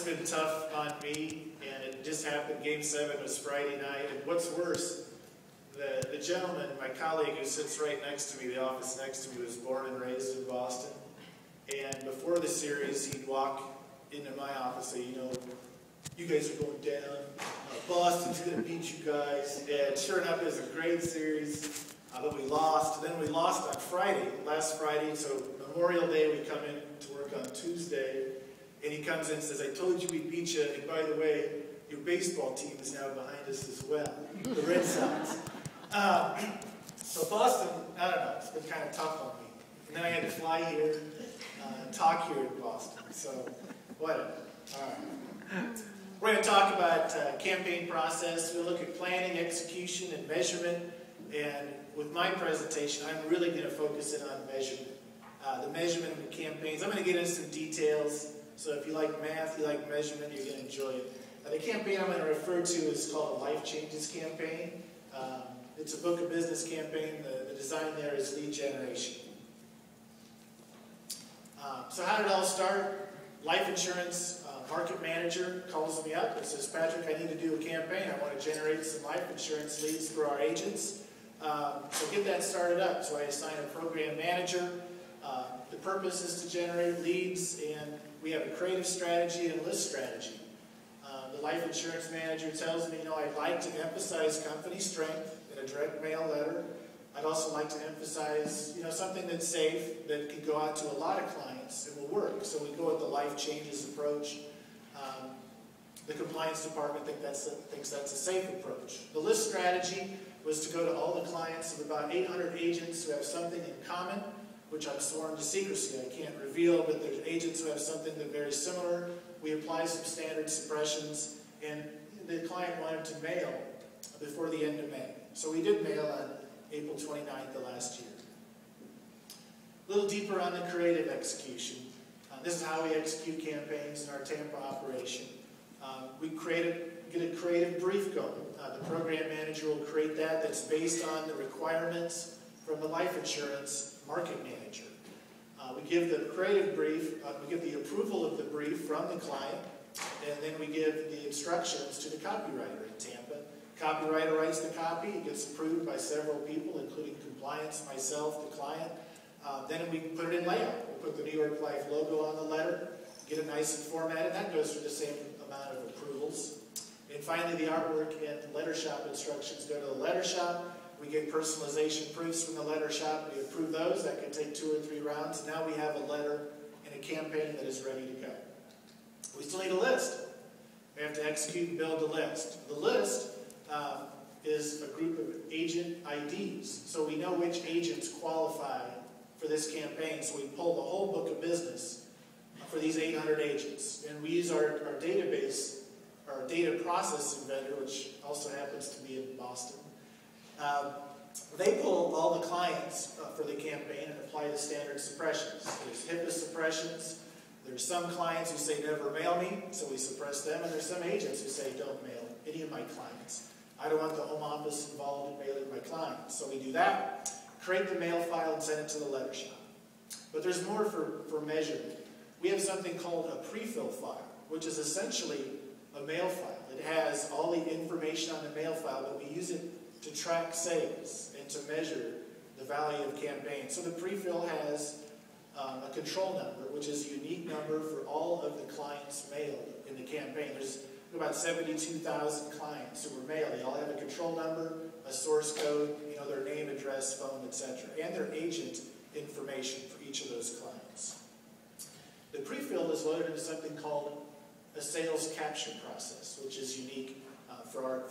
that's been tough on me, and it just happened. Game 7 was Friday night, and what's worse, the gentleman, my colleague who sits right next to me, the office next to me, was born and raised in Boston. And before the series, he'd walk into my office and say, you know, you guys are going down. Boston's going to beat you guys. And sure enough, it was a great series, but we lost. Then we lost on Friday, last Friday. So Memorial Day, we come in to work on Tuesday. And he comes in and says, I told you we'd beat you. And by the way, your baseball team is now behind us as well, the Red Sox. So Boston, I don't know, it's been kind of tough on me. And then I had to fly here and talk here in Boston. So whatever. All right. We're going to talk about campaign process. We'll look at planning, execution, and measurement. And with my presentation, I'm really going to focus in on measurement, the measurement of the campaigns. I'm going to get into some details. So if you like math, you like measurement, you're going to enjoy it. The campaign I'm going to refer to is called the Life Changes Campaign. It's a book of business campaign. The design there is lead generation. So how did it all start? Life insurance market manager calls me up and says, Patrick, I need to do a campaign. I want to generate some life insurance leads for our agents. So get that started up. So I assign a program manager. The purpose is to generate leads, and we have a creative strategy and a list strategy. The life insurance manager tells me, you know, I'd like to emphasize company strength in a direct mail letter. I'd also like to emphasize, you know, something that's safe that can go out to a lot of clients and will work. So we go with the life changes approach. The compliance department thinks that's a safe approach. The list strategy was to go to all the clients of about 800 agents who have something in common, which I'm sworn to secrecy. I can't reveal, but there's agents who have something that's very similar. We apply some standard suppressions, and the client wanted to mail before the end of May. So we did mail on April 29th of last year. A little deeper on the creative execution. This is how we execute campaigns in our Tampa operation. We get a creative brief going. The program manager will create that. That's based on the requirements from the life insurance market manager. We give the creative brief, we give the approval of the brief from the client, and then we give the instructions to the copywriter in Tampa. Copywriter writes the copy, it gets approved by several people, including compliance, myself, the client. Then we put it in layout. We'll put the New York Life logo on the letter, get it nice and formatted. That goes through the same amount of approvals. And finally, the artwork and letter shop instructions go to the letter shop. We get personalization proofs from the letter shop. We approve those. That can take 2 or 3 rounds. Now we have a letter and a campaign that is ready to go. We still need a list. We have to execute and build a list. The list is a group of agent IDs. So we know which agents qualify for this campaign. So we pull the whole book of business for these 800 agents. And we use our database, our data processing vendor, which also happens to be in Boston. They pull all the clients for the campaign and apply the standard suppressions. There's HIPAA suppressions. There's some clients who say never mail me, so we suppress them. And there's some agents who say don't mail any of my clients. I don't want the home office involved in mailing my clients. So we do that, create the mail file, and send it to the letter shop. But there's more for measurement. We have something called a pre-fill file, which is essentially a mail file. It has all the information on the mail file, but we use it to track sales and to measure the value of campaigns. So the pre-fill has a control number, which is a unique number for all of the clients mailed in the campaign. There's about 72,000 clients who were mailed. They all have a control number, a source code, you know, their name, address, phone, etc., and their agent information for each of those clients. The pre-fill is loaded into something called a sales capture process, which is unique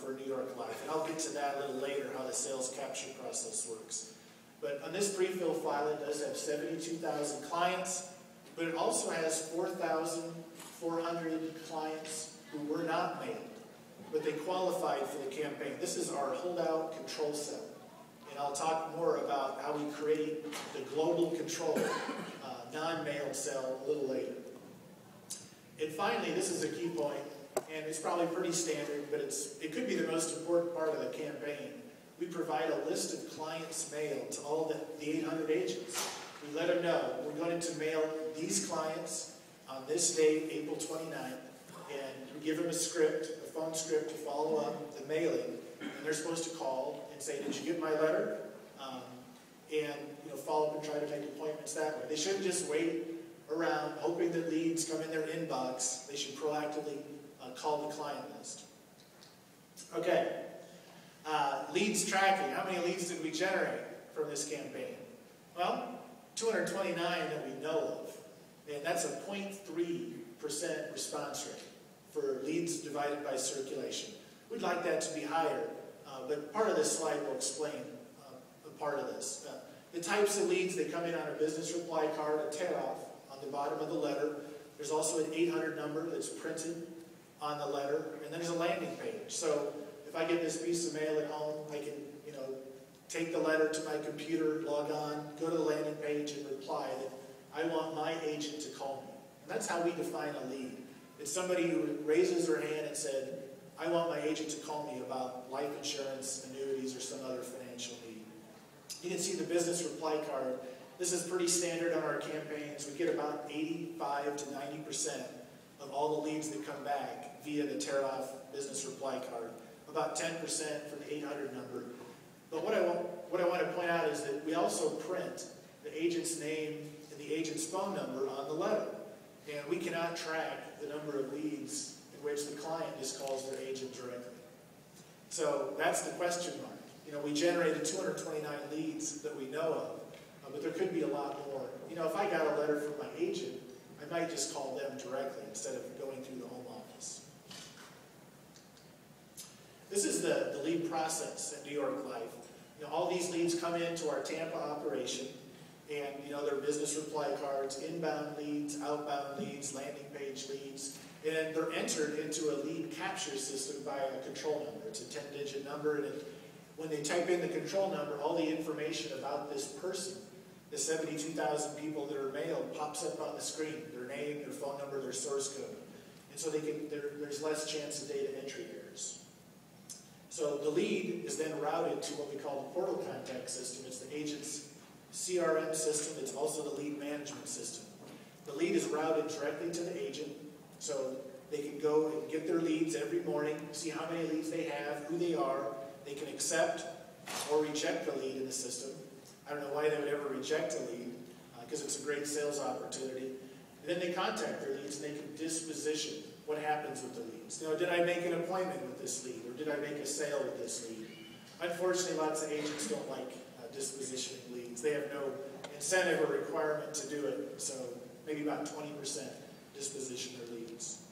for New York Life. And I'll get to that a little later, how the sales capture process works. But on this pre-fill file, it does have 72,000 clients, but it also has 4,400 clients who were not mailed, but they qualified for the campaign. This is our holdout control cell. And I'll talk more about how we create the global control non-mailed cell a little later. And finally, this is a key point, and it's probably pretty standard, but it could be the most important part of the campaign. We provide a list of clients mailed to all the 800 agents. We let them know we're going to mail these clients on this date, April 29th, and we give them a script, a phone script to follow up the mailing, and they're supposed to call and say, did you get my letter? And follow up and try to take appointments that way. They shouldn't just wait around hoping that leads come in their inbox. They should proactively call the client list. Okay, leads tracking. How many leads did we generate from this campaign? Well, 229 that we know of. And that's a 0.3% response rate for leads divided by circulation. We'd like that to be higher, but part of this slide will explain a part of this. The types of leads, they come in on a business reply card, a tear-off on the bottom of the letter. There's also an 800 number that's printed on the letter, and there's a landing page. So if I get this piece of mail at home, I can, take the letter to my computer, log on, go to the landing page, and reply that I want my agent to call me. And that's how we define a lead. It's somebody who raises their hand and said, I want my agent to call me about life insurance, annuities, or some other financial need. You can see the business reply card. This is pretty standard on our campaigns. We get about 85 to 90% of all the leads that come back via the tear-off business reply card, about 10% from the 800 number. But what I want to point out is that we also print the agent's name and the agent's phone number on the letter. And we cannot track the number of leads in which the client just calls their agent directly. So that's the question mark. We generated 229 leads that we know of, but there could be a lot more. If I got a letter from my agent, I might just call them directly instead of going through the home office. This is the lead process at New York Life. All these leads come into our Tampa operation, and their business reply cards, inbound leads, outbound leads, landing page leads, and they're entered into a lead capture system by a control number. It's a 10-digit number, and when they type in the control number, all the information about this person, the 72,000 people that are mailed, pops up on the screen, their name, their phone number, their source code. And so there's less chance of data entry errors. So the lead is then routed to what we call the portal contact system. It's the agent's CRM system. It's also the lead management system. The lead is routed directly to the agent, so they can go and get their leads every morning, see how many leads they have, who they are. They can accept or reject the lead in the system. I don't know why they would ever reject a lead, because it's a great sales opportunity. And then they contact their leads, and they can disposition what happens with the leads. Did I make an appointment with this lead, or did I make a sale with this lead? Unfortunately, lots of agents don't like dispositioning leads. They have no incentive or requirement to do it, so maybe about 20% disposition their leads.